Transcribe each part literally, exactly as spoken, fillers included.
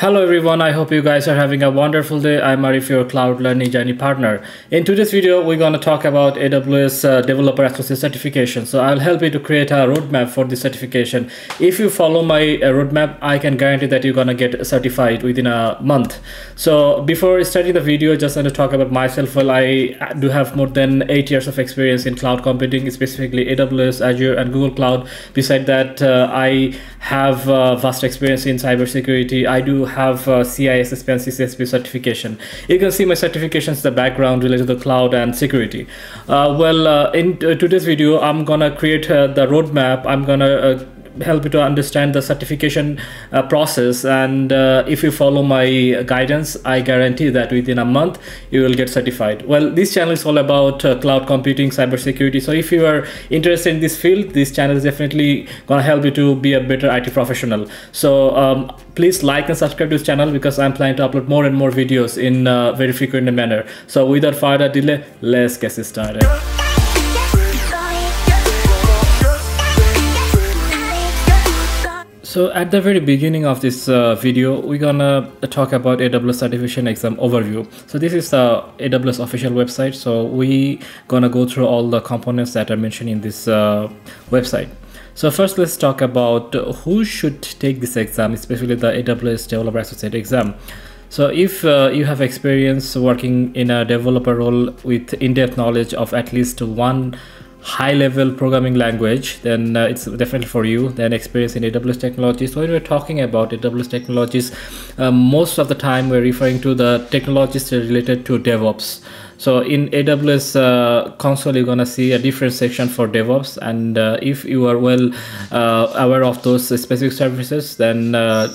Hello everyone, I hope you guys are having a wonderful day. I'm Arif, your Cloud Learning Journey Partner. In today's video, we're going to talk about A W S uh, Developer Associate certification. So I'll help you to create a roadmap for this certification. If you follow my uh, roadmap, I can guarantee that you're going to get certified within a month. So before starting the video, just want to talk about myself. Well, I do have more than eight years of experience in cloud computing, specifically A W S, Azure, and Google Cloud. Besides that, uh, I have uh, vast experience in cybersecurity. I do have uh, C I S S P and C C S P certification. You can see my certifications, the background related to the cloud and security. Uh, well, uh, in uh, today's video, I'm gonna create uh, the roadmap. I'm gonna uh, help you to understand the certification uh, process, and uh, if you follow my guidance, I guarantee that within a month you will get certified. Well, this channel is all about uh, cloud computing, cybersecurity. So if you are interested in this field, this channel is definitely gonna help you to be a better I T professional. So um, please like and subscribe to this channel, because I'm planning to upload more and more videos in a very frequent manner. So without further delay, let's get started. So at the very beginning of this uh, video, we're gonna talk about A W S certification exam overview. So this is the A W S official website. So we gonna go through all the components that are mentioned in this uh, website. So first, let's talk about who should take this exam, especially the A W S Developer Associate exam. So if uh, you have experience working in a developer role with in-depth knowledge of at least one high-level programming language, then uh, it's definitely for you. Then experience in A W S technologies. So when we're talking about A W S technologies, uh, most of the time we're referring to the technologies related to DevOps. So in A W S uh, console, you're gonna see a different section for DevOps, and uh, if you are well uh, aware of those specific services, then uh,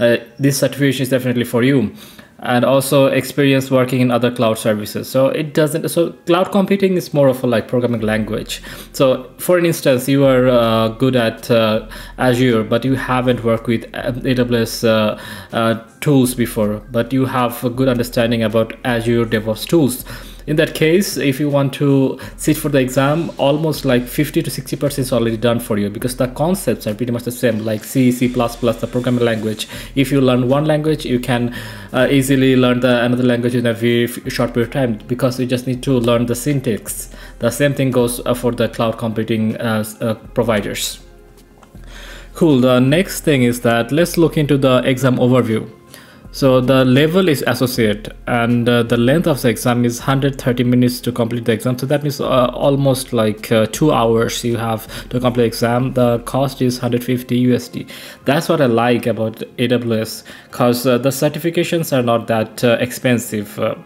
uh, this certification is definitely for you. And also experience working in other cloud services. So it doesn't, so cloud computing is more of a like programming language. So for instance, you are uh, good at uh, Azure, but you haven't worked with A W S uh, uh, tools before, but you have a good understanding about Azure DevOps tools. In that case, if you want to sit for the exam, almost like fifty to sixty percent is already done for you, because the concepts are pretty much the same, like C, C plus plus, the programming language. If you learn one language, you can uh, easily learn the another language in a very short period of time, because you just need to learn the syntax. The same thing goes uh, for the cloud computing uh, uh, providers. Cool, the next thing is that let's look into the exam overview. So the level is associate, and uh, the length of the exam is one hundred thirty minutes to complete the exam. So that means uh, almost like uh, two hours you have to complete the exam. The cost is one hundred fifty U S D. That's what I like about A W S, because uh, the certifications are not that uh, expensive. Uh,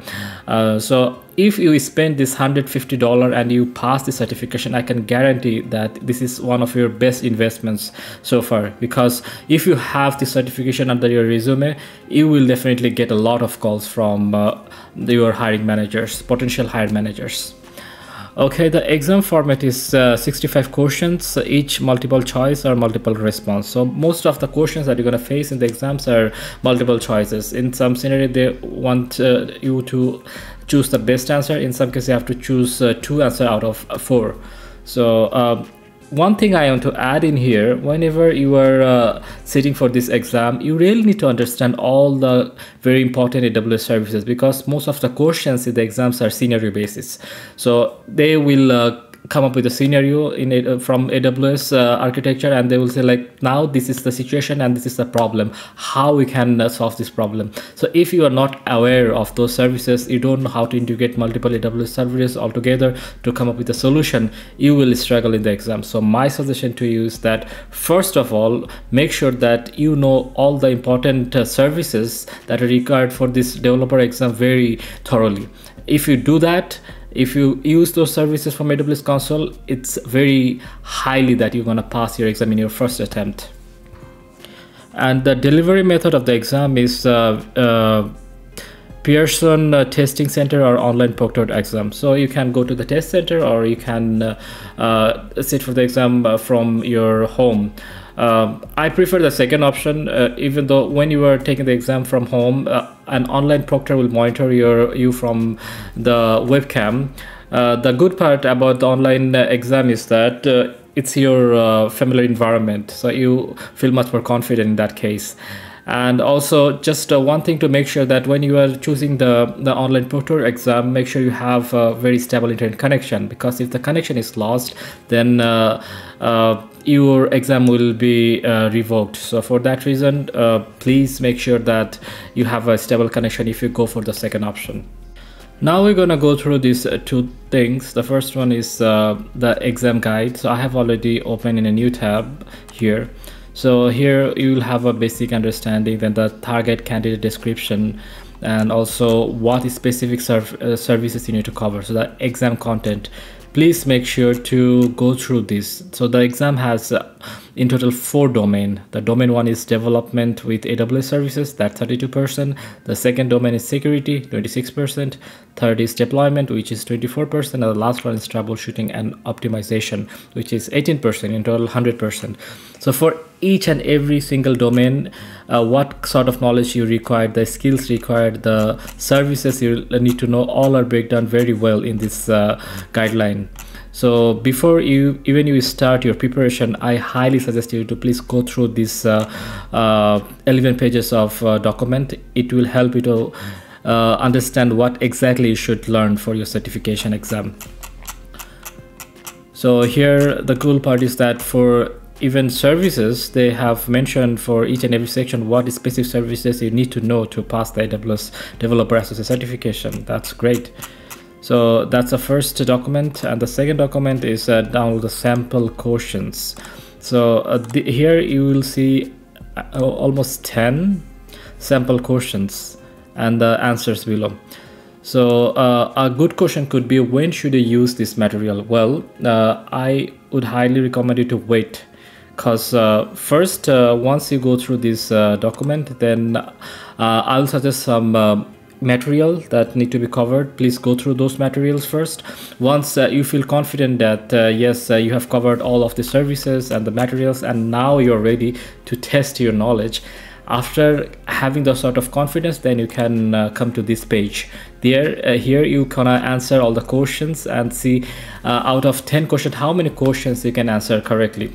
uh, so if you spend this one hundred fifty dollars and you pass the certification, I can guarantee that this is one of your best investments so far, because if you have the certification under your resume, you will definitely get a lot of calls from uh, your hiring managers, potential hiring managers. Okay, the exam format is uh, sixty-five questions, each multiple choice or multiple response. So most of the questions that you're going to face in the exams are multiple choices. In some scenario, they want uh, you to choose the best answer. In some cases, you have to choose uh, two answers out of four. So uh, one thing I want to add in here, whenever you are uh, sitting for this exam, you really need to understand all the very important A W S services, because most of the questions in the exams are scenario basis. So they will uh, come up with a scenario in it, uh, from A W S uh, architecture, and they will say like, now this is the situation and this is the problem, how we can uh, solve this problem. So if you are not aware of those services, you don't know how to integrate multiple A W S services all together to come up with a solution, you will struggle in the exam. So my suggestion to you is that first of all, make sure that you know all the important uh, services that are required for this developer exam very thoroughly. If you do that, if you use those services from A W S console, it's very highly that you're going to pass your exam in your first attempt. And the delivery method of the exam is uh, uh, Pearson uh, testing center or online proctored exam. So you can go to the test center, or you can uh, uh, sit for the exam uh, from your home. Uh, I prefer the second option, uh, even though when you are taking the exam from home, uh, an online proctor will monitor your, you from the webcam. Uh, the good part about the online exam is that uh, it's your uh, familiar environment, so you feel much more confident in that case. And also just uh, one thing to make sure that when you are choosing the, the online tutor exam, make sure you have a very stable internet connection, because if the connection is lost, then uh, uh, your exam will be uh, revoked. So for that reason, uh, please make sure that you have a stable connection if you go for the second option. Now we're gonna go through these two things. The first one is uh, the exam guide. So I have already opened in a new tab here. So here you will have a basic understanding, then the target candidate description, and also what specific serv uh, services you need to cover. So the exam content, please make sure to go through this. So the exam has uh, in total four domain. The domain one is development with A W S services, that's thirty-two percent. The second domain is security, twenty-six percent. Third is deployment, which is twenty-four percent. And the last one is troubleshooting and optimization, which is eighteen percent, in total one hundred percent. So for each and every single domain, uh, what sort of knowledge you require, the skills required, the services you need to know, all are breakdown very well in this uh, guideline. So before you even you start your preparation, I highly suggest you to please go through this uh, uh, eleven pages of uh, document. It will help you to uh, understand what exactly you should learn for your certification exam. So here the cool part is that for even services, they have mentioned for each and every section what specific services you need to know to pass the A W S Developer Associate certification. That's great. So that's the first document, and the second document is uh, download the sample questions. So uh, the, here you will see uh, almost ten sample questions and the answers below. So uh, a good question could be, when should you use this material? Well, uh, I would highly recommend you to wait, because uh, first, uh, once you go through this uh, document, then uh, I'll suggest some uh, material that need to be covered. Please go through those materials first. Once uh, you feel confident that uh, yes, uh, you have covered all of the services and the materials, and now you're ready to test your knowledge, after having the sort of confidence, then you can uh, come to this page. There uh, here you can answer all the questions and see uh, out of ten questions how many questions you can answer correctly,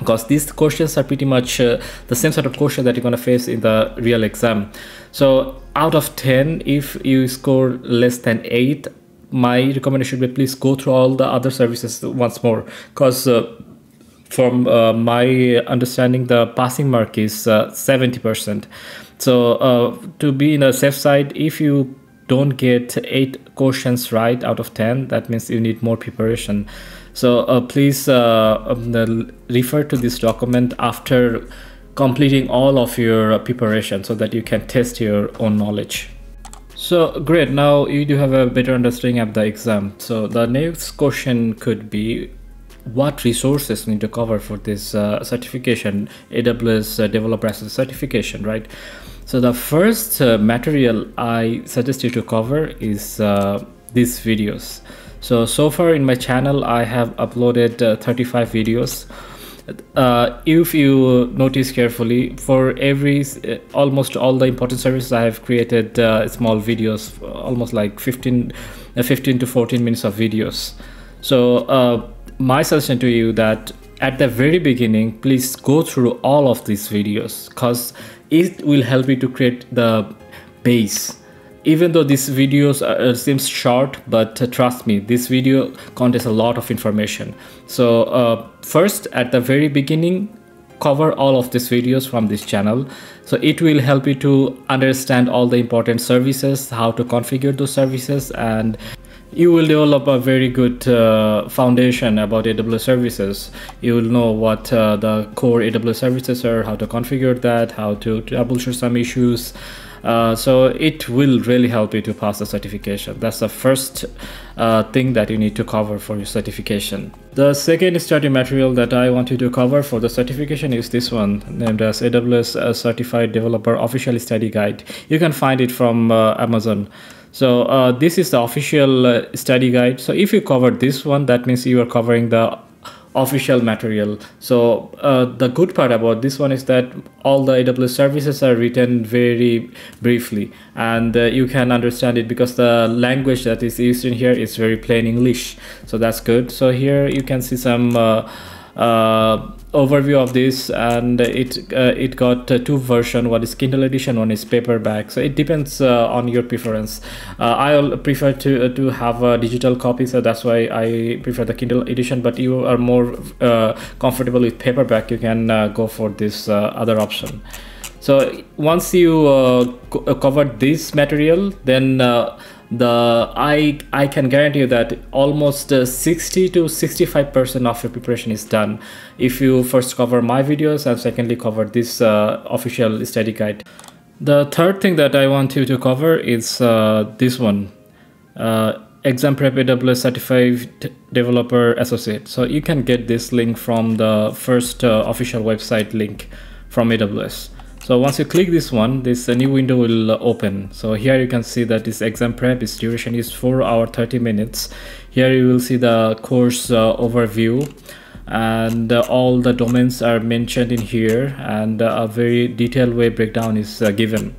because these questions are pretty much uh, the same sort of question that you're going to face in the real exam. So out of ten, if you score less than eight, my recommendation would be please go through all the other services once more, because uh, from uh, my understanding, the passing mark is uh, seventy percent. So uh, to be in a safe side, if you don't get eight questions right out of ten, that means you need more preparation. So uh, please uh, um, refer to this document after completing all of your uh, preparation, so that you can test your own knowledge. So great, now you do have a better understanding of the exam. So the next question could be, what resources need to cover for this uh, certification, A W S uh, Developer Associate certification, right? So the first uh, material I suggest you to cover is uh, these videos. So, so far in my channel, I have uploaded uh, thirty-five videos. Uh, if you notice carefully, for every uh, almost all the important services, I have created uh, small videos, almost like fifteen to fourteen minutes of videos. So uh, my suggestion to you that at the very beginning, please go through all of these videos, because it will help you to create the base. Even though these videos are, seems short, but uh, trust me, this video contains a lot of information. So uh, first, at the very beginning, cover all of these videos from this channel. So it will help you to understand all the important services, how to configure those services, and you will develop a very good uh, foundation about A W S services. You will know what uh, the core A W S services are, how to configure that, how to troubleshoot some issues. Uh, so it will really help you to pass the certification. That's the first uh, thing that you need to cover for your certification. The second study material that I want you to cover for the certification is this one, named as A W S Certified Developer Official Study Guide. You can find it from uh, Amazon. So uh, this is the official uh, study guide. So if you cover this one, that means you are covering the official material. So uh, the good part about this one is that all the A W S services are written very briefly, and uh, you can understand it because the language that is used in here is very plain English. So that's good. So here you can see some uh, uh, overview of this, and it uh, it got uh, two version. One is Kindle edition, one is paperback. So it depends uh, on your preference. Uh, I'll prefer to uh, to have a digital copy, so that's why I prefer the Kindle edition. But you are more uh, comfortable with paperback, you can uh, go for this uh, other option. So once you uh, co covered this material, then uh, the I I can guarantee you that almost uh, sixty to sixty-five percent of your preparation is done if you first cover my videos and secondly cover this uh, official study guide. The third thing that I want you to cover is uh, this one, uh, Exam Prep A W S Certified Developer Associate. So you can get this link from the first uh, official website link from A W S. So once you click this one, this uh, new window will uh, open. So here you can see that this exam prep, its duration is four hours thirty minutes. Here you will see the course uh, overview, and uh, all the domains are mentioned in here, and uh, a very detailed way breakdown is uh, given.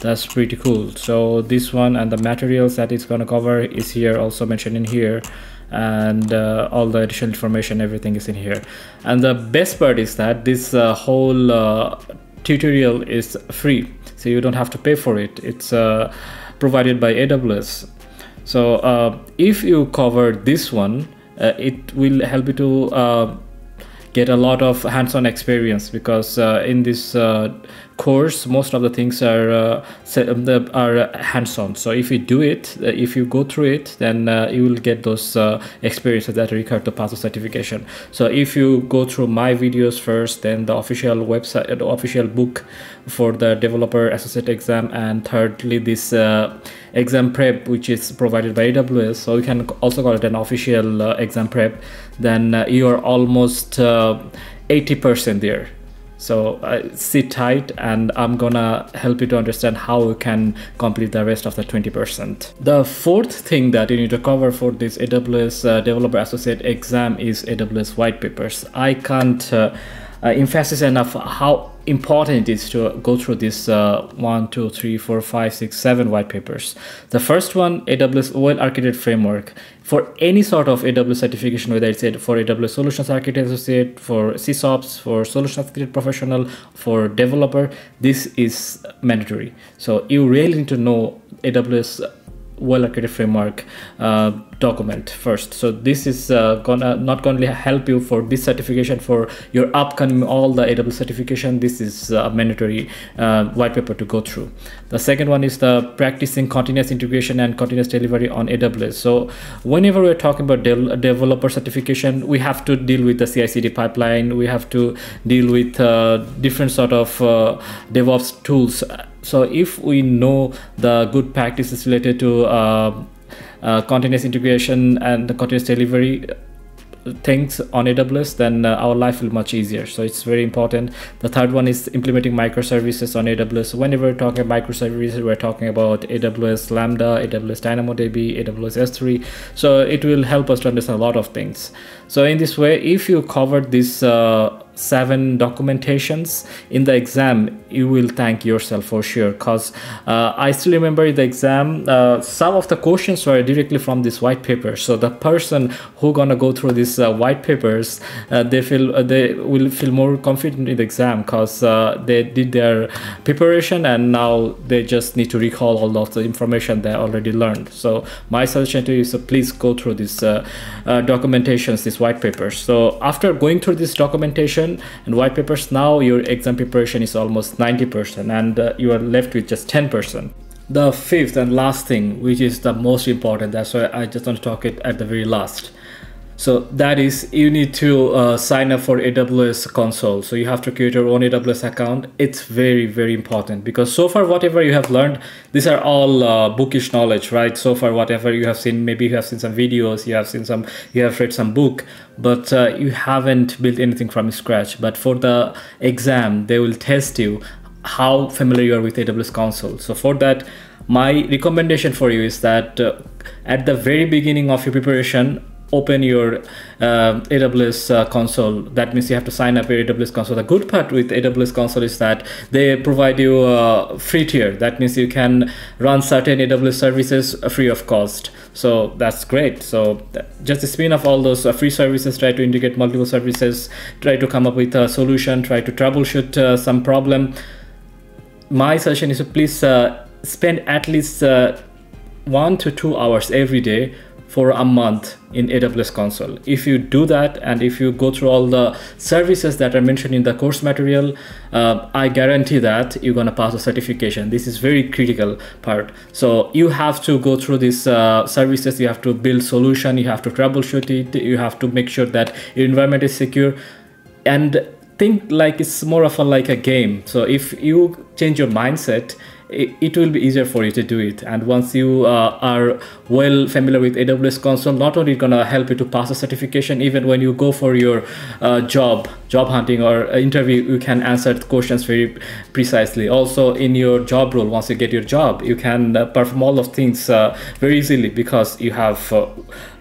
That's pretty cool. So this one and the materials that it's going to cover is here also mentioned in here, and uh, all the additional information, everything is in here. And the best part is that this uh, whole uh, tutorial is free, so you don't have to pay for it. It's uh, provided by A W S. So uh, if you cover this one, uh, it will help you to uh, get a lot of hands-on experience, because uh, in this uh, course most of the things are uh, are hands-on. So if you do it, if you go through it, then uh, you will get those uh, experiences that require to pass the certification. So if you go through my videos first, then the official website, the official book for the developer associate exam, and thirdly this uh, exam prep which is provided by A W S, so you can also call it an official uh, exam prep, then uh, you are almost uh, eighty percent there. So uh, sit tight, and I'm gonna help you to understand how you can complete the rest of the twenty percent. The fourth thing that you need to cover for this A W S uh, Developer Associate exam is A W S white papers. I can't uh, uh, emphasize enough how important it is to go through this uh, one, two, three, four, five, six, seven white papers. The first one, A W S Well-Architected Framework. For any sort of A W S certification, whether it's for A W S Solutions Architect Associate, for SysOps, for Solutions Architect Professional, for Developer, this is mandatory. So you really need to know A W S Well-Architected Framework uh, document first. So this is uh, gonna not only help you for this certification, for your upcoming all the A W S certification, this is a mandatory uh, white paper to go through. The second one is the practicing continuous integration and continuous delivery on A W S. So whenever we're talking about de developer certification, we have to deal with the C I C D pipeline, we have to deal with uh, different sort of uh, DevOps tools. So if we know the good practices related to uh, uh, continuous integration and the continuous delivery things on A W S, then uh, our life will much easier. So it's very important. The third one is implementing microservices on A W S. Whenever we're talking microservices, we're talking about A W S Lambda, A W S DynamoDB, A W S S three. So it will help us to understand a lot of things. So in this way, if you cover this uh, seven documentations in the exam, you will thank yourself for sure, because uh, I still remember the exam, uh, some of the questions were directly from this white paper. So the person who gonna go through these uh, white papers, uh, they feel uh, they will feel more confident in the exam, because uh, they did their preparation and now they just need to recall all of the information they already learned. So my suggestion to you is, so please go through these uh, uh, documentations, these white papers. So after going through this documentation and white papers, now your exam preparation is almost ninety percent, and uh, you are left with just ten percent. The fifth and last thing, which is the most important, that's why I just want to talk it at the very last. So that is, you need to uh, sign up for A W S console. So you have to create your own A W S account. It's very, very important, because so far whatever you have learned, these are all uh, bookish knowledge, right? So far whatever you have seen, maybe you have seen some videos, you have seen some, you have read some book, but uh, you haven't built anything from scratch. But for the exam, they will test you how familiar you are with A W S console. So for that, my recommendation for you is that uh, at the very beginning of your preparation, open your uh, A W S uh, console. That means you have to sign up your A W S console. The good part with A W S console is that they provide you a free tier. That means you can run certain A W S services free of cost. So that's great. So just the spin off all those free services, try to integrate multiple services, try to come up with a solution, try to troubleshoot uh, some problem. My suggestion is to please uh, spend at least uh, one to two hours every day for a month in A W S console. If you do that and if you go through all the services that are mentioned in the course material, uh, I guarantee that you're gonna pass a certification. This is very critical part. So you have to go through these uh, services, you have to build solution, you have to troubleshoot it, you have to make sure that your environment is secure, and think like it's more of a like a game. So if you change your mindset, it, it will be easier for you to do it. And once you uh, are well familiar with A W S console, not only it's gonna help you to pass a certification, even when you go for your uh, job job hunting or interview, you can answer the questions very precisely. Also in your job role, once you get your job, you can uh, perform all of things uh, very easily, because you have uh,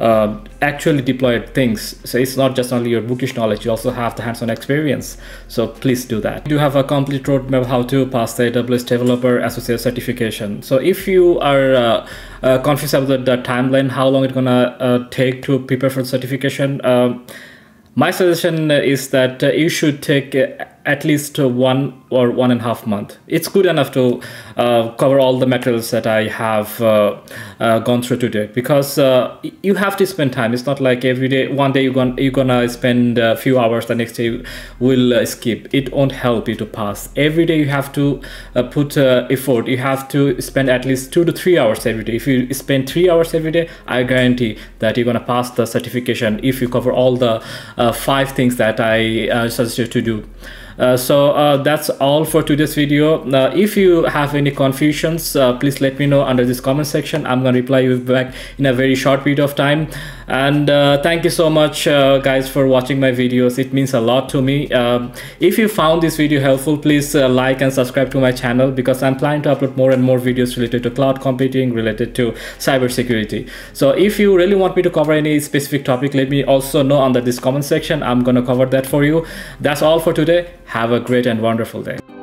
uh, actually deployed things. So it's not just only your bookish knowledge, you also have the hands-on experience. So please do that. You have a complete roadmap how to pass the A W S Developer Associate certification. So if you are uh, uh, confused about the timeline, how long it's gonna uh, take to prepare for certification, um, my suggestion is that uh, you should take uh, at least uh, one or one and a half month. It's good enough to uh, cover all the materials that I have uh, uh, gone through today, because uh, you have to spend time. It's not like every day, one day you're gonna, you're gonna spend a few hours, the next day you will uh, skip. It won't help you to pass. Every day you have to uh, put uh, effort. You have to spend at least two to three hours every day. If you spend three hours every day, I guarantee that you're gonna pass the certification if you cover all the uh, Uh, five things that I uh, suggest you to do. Uh, so uh, that's all for today's video. Uh, if you have any confusions, uh, please let me know under this comment section. I'm gonna reply you back in a very short period of time. And uh, thank you so much uh, guys for watching my videos. It means a lot to me. Uh, if you found this video helpful, please uh, like and subscribe to my channel, because I'm planning to upload more and more videos related to cloud computing, related to cybersecurity. So if you really want me to cover any specific topic, let me also know under this comment section. I'm gonna cover that for you. That's all for today. Have a great and wonderful day.